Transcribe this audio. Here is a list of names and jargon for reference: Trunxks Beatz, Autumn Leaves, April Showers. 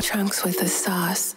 Trunxks with the sauce.